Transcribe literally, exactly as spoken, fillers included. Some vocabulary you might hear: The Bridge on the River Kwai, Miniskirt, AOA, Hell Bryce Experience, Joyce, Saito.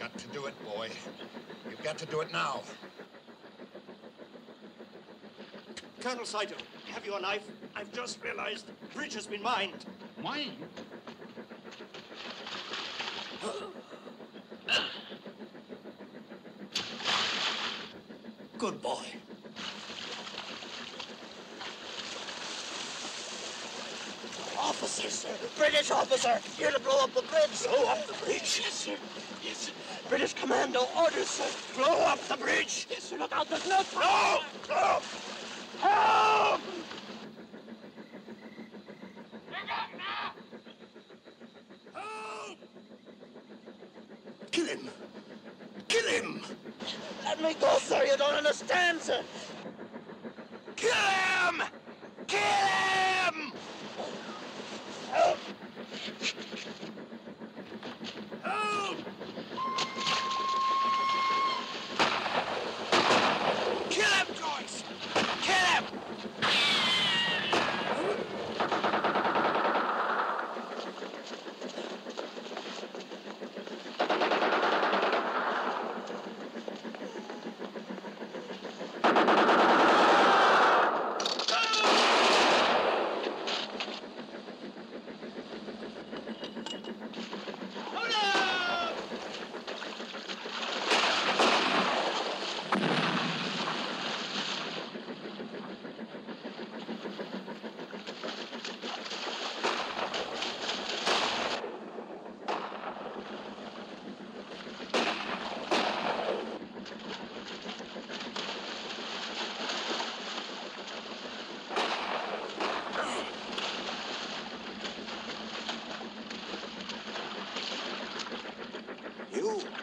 got to do it, boy. You've got to do it now. Colonel Saito, have you a knife? I've just realized the bridge has been mined. Mined? Good boy. Officer, sir. British officer, here to blow up the bridge. Blow up the bridge? Yes, sir. Yes, sir. British commando orders, sir. Blow up the bridge. Yes, sir. Look out, there's no time. No! No! Help! Help! Kill him. Kill him. Let me go, sir. You don't understand, sir. Kill him! Kill him! Help! Help! Kill him, Joyce! Kill him! You